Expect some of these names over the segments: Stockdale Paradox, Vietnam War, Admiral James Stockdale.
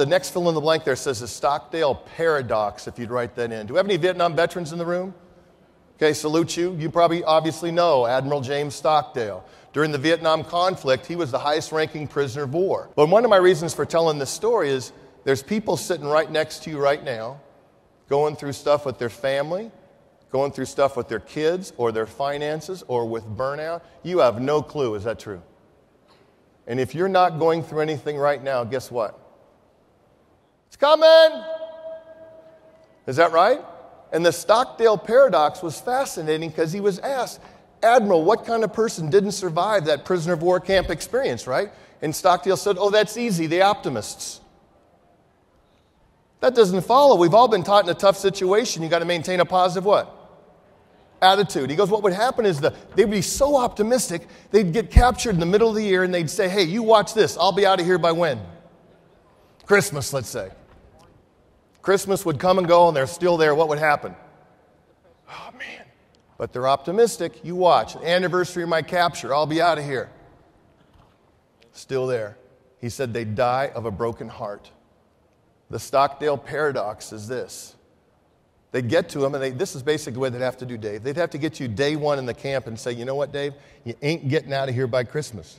The next fill in the blank there says the Stockdale Paradox, if you'd write that in. Do we have any Vietnam veterans in the room? Okay, salute you. You probably obviously know Admiral James Stockdale. During the Vietnam conflict, he was the highest ranking prisoner of war. But one of my reasons for telling this story is there's people sitting right next to you right now, going through stuff with their family, going through stuff with their kids or their finances or with burnout. You have no clue, is that true? And if you're not going through anything right now, guess what? It's coming! Is that right? And the Stockdale Paradox was fascinating because he was asked, Admiral, what kind of person didn't survive that prisoner of war camp experience, right? And Stockdale said, oh, that's easy, the optimists. That doesn't follow. We've all been taught in a tough situation, you've got to maintain a positive what? Attitude. He goes, what would happen is they'd be so optimistic, they'd get captured in the middle of the year and they'd say, hey, you watch this, I'll be out of here by when? Christmas, let's say. Christmas would come and go, and they're still there. What would happen? Oh, man. But they're optimistic. You watch. The anniversary of my capture. I'll be out of here. Still there. He said they die of a broken heart. The Stockdale Paradox is this. They'd get to him, and this is basically what they'd have to do, Dave. They'd have to get you day one in the camp and say, you know what, Dave? You ain't getting out of here by Christmas.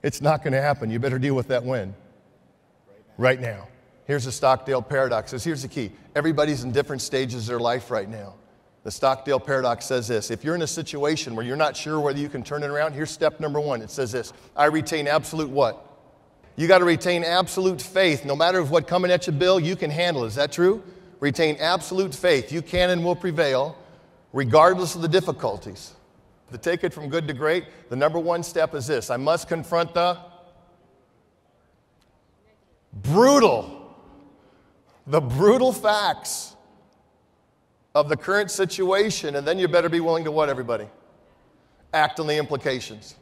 It's not going to happen. You better deal with that when? Right now. Here's the Stockdale Paradox. Here's the key. Everybody's in different stages of their life right now. The Stockdale Paradox says this. If you're in a situation where you're not sure whether you can turn it around, here's step number one. It says this. I retain absolute what? You got to retain absolute faith. No matter what coming at you, Bill, you can handle it. Is that true? Retain absolute faith. You can and will prevail regardless of the difficulties. To take it from good to great, the number one step is this. I must confront the brutal. The brutal facts of the current situation, and then you better be willing to what, everybody? Act on the implications.